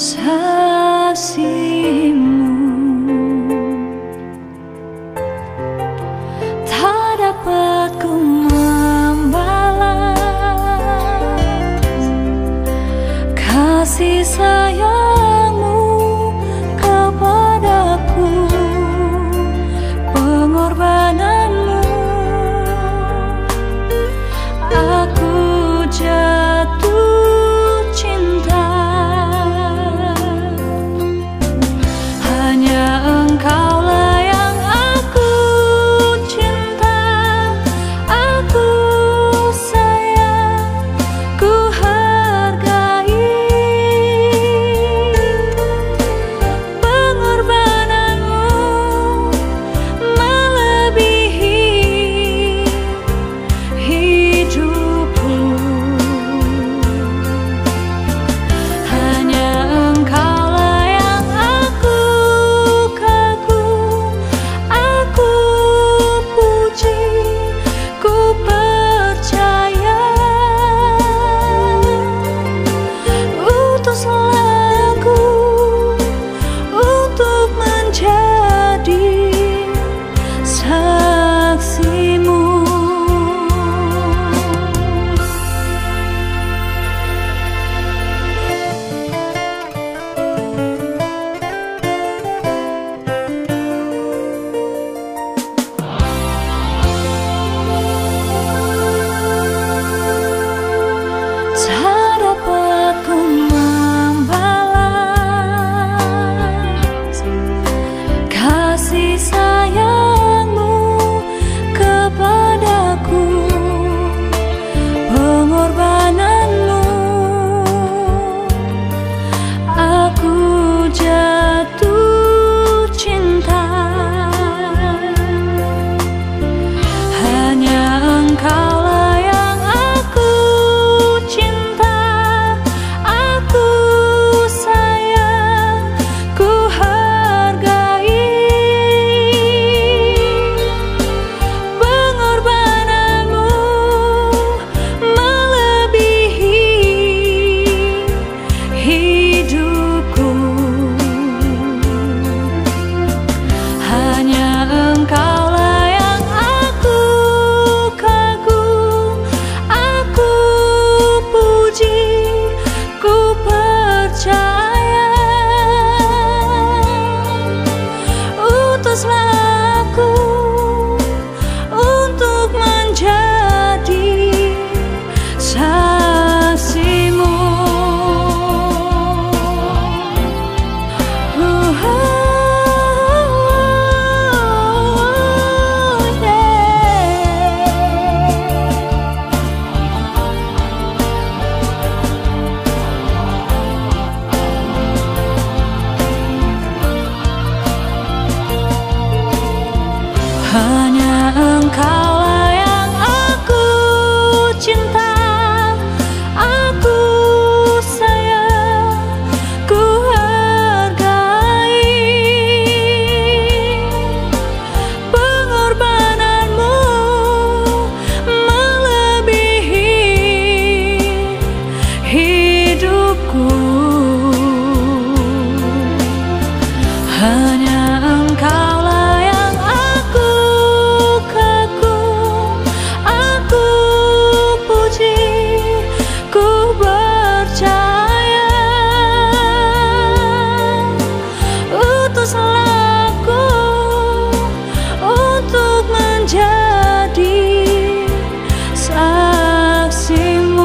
kasihmu tak dapat ku membalas kasih sayangmu kepadaku, pengorbananmu. Aku jatuh cinta, hanya Engkaulah yang aku cinta, aku sayang, ku hargai pengorbananmu melebihi hidupku. Hanya Engkaulah yang aku kagum, aku puji, ku percaya. Utuslah aku untuk menjadi saksimu. Tak dapat ku membalas kasih sayangmu kepadaku, pengorbananmu. Aku jatuh cinta, hanya Engkaulah yang aku cinta, aku sayang, ku hargai pengorbananmu melebihi hidupku. Hanya Engkaulah yang aku kagum, aku puji, ku percaya. Utuslah aku untuk menjadi saksimu. Hanya Engkaulah yang aku cinta, aku sayang, ku hargai pengorbananmu melebihi hidupku. Hanya Engkaulah yang aku kagum, aku puji, ku percaya. Utuslah aku untuk menjadi saksimu.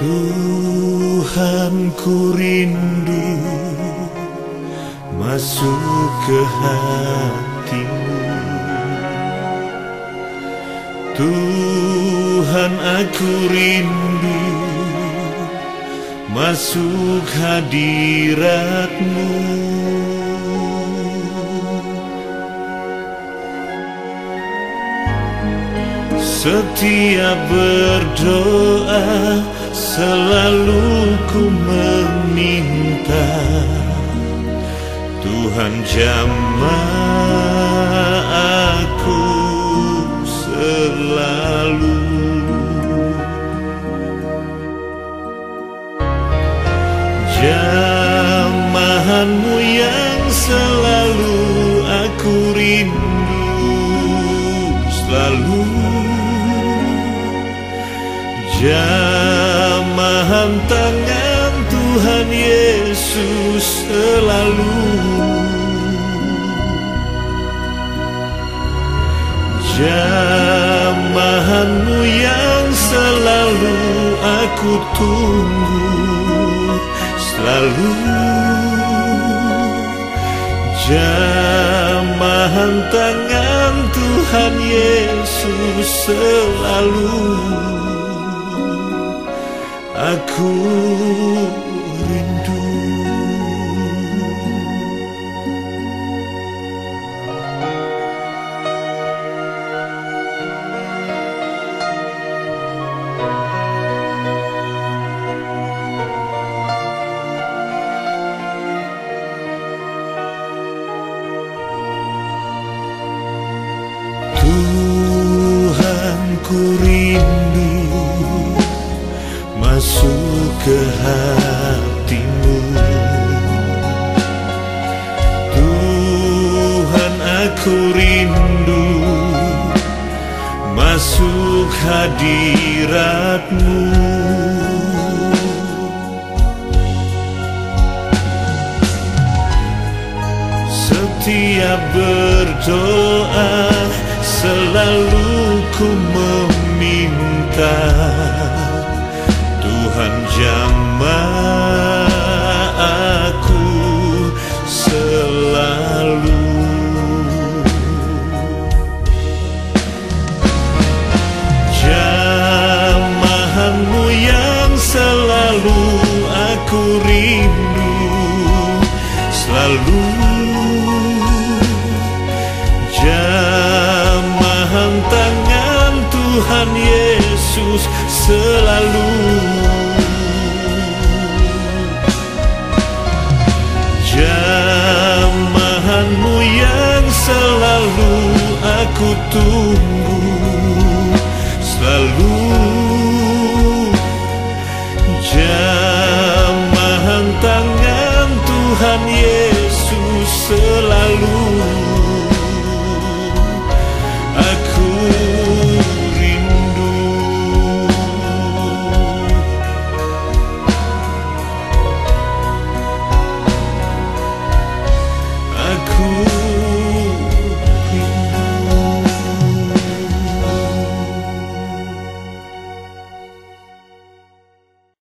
Tuhan, ku rindu masuk ke hatimu. Tuhan, aku rindu masuk hadiratmu. Setiap berdoa selalu ku meminta, Tuhan jamah aku selalu. Jamahanmu yang selalu aku rindu, selalu. Jamahan tangan Tuhan Yesus selalu. Jamahanmu yang selalu aku tunggu, selalu. Jamahan tangan Tuhan Yesus selalu. Aku rindu. Tuhan, ku rindu masuk ke hatimu. Tuhan, aku rindu masuk hadiratmu. Setiap berdoa selalu ku meminta, Tuhan jamah aku selalu. Jamahanmu yang selalu aku rindu, selalu. Jamahan tangan Tuhan Yesus selalu. Jamahanmu yang selalu aku tunggu, selalu.